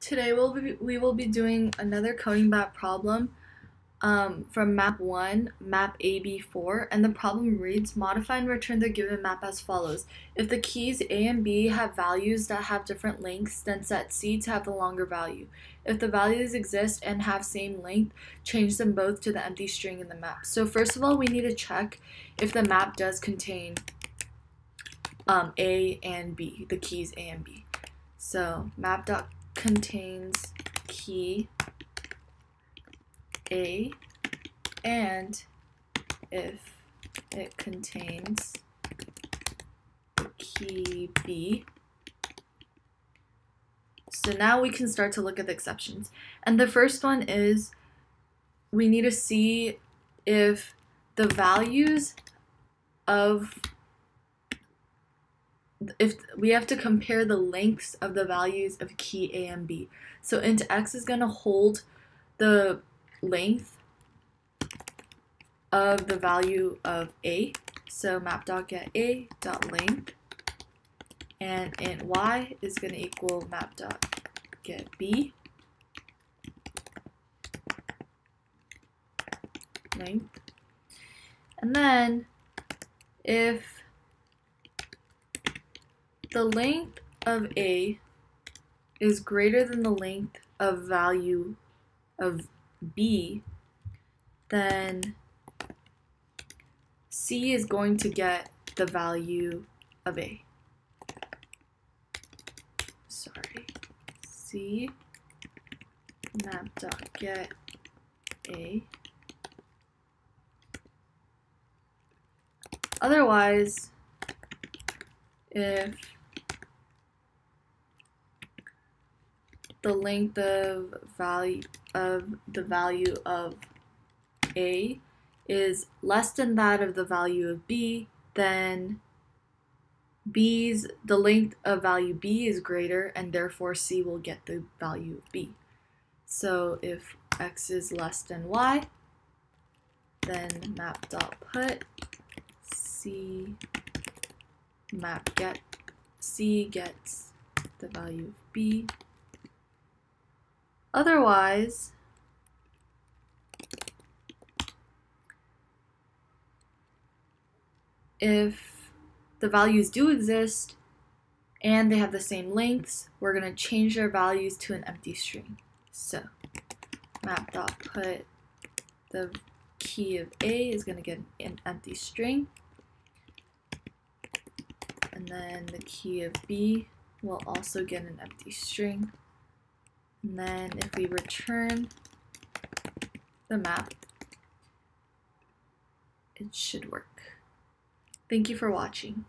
Today we will be doing another coding bot problem from map 1, map AB4, and the problem reads, modify and return the given map as follows. If the keys A and B have values that have different lengths, then set C to have the longer value. If the values exist and have same length, change them both to the empty string in the map. So first of all, we need to check if the map does contain A and B, the keys A and B. So map.contains key A, and if it contains key B. So now we can start to look at the exceptions. And the first one is we need to see if the values of, if we have to compare the lengths of the values of key A and B. So int x is going to hold the length of the value of A, so map.get a.length, and int y is going to equal map.get b length. And then if the length of A is greater than the length of value of B, then C is going to get the value of A. Sorry, C map.get A. Otherwise, if the length of the value of A is less than that of the value of B, then the length of value B is greater, and therefore C will get the value of B. So if x is less than y, then map.put C map get C gets the value of B. Otherwise, if the values do exist and they have the same lengths, we're going to change their values to an empty string. So map.put the key of A is going to get an empty string, and then the key of B will also get an empty string. And then if we return the map, it should work. Thank you for watching.